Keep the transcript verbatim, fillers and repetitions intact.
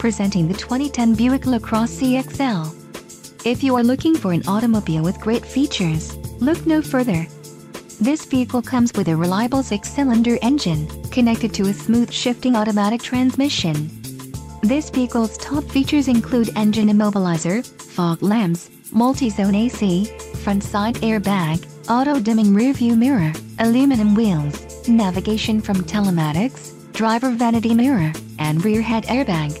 Presenting the twenty ten Buick LaCrosse C X L. If you are looking for an automobile with great features, look no further. This vehicle comes with a reliable six-cylinder engine, connected to a smooth shifting automatic transmission. This vehicle's top features include engine immobilizer, fog lamps, multi-zone A C, front side airbag, auto-dimming rearview mirror, aluminum wheels, navigation from telematics, driver vanity mirror, and rear head airbag.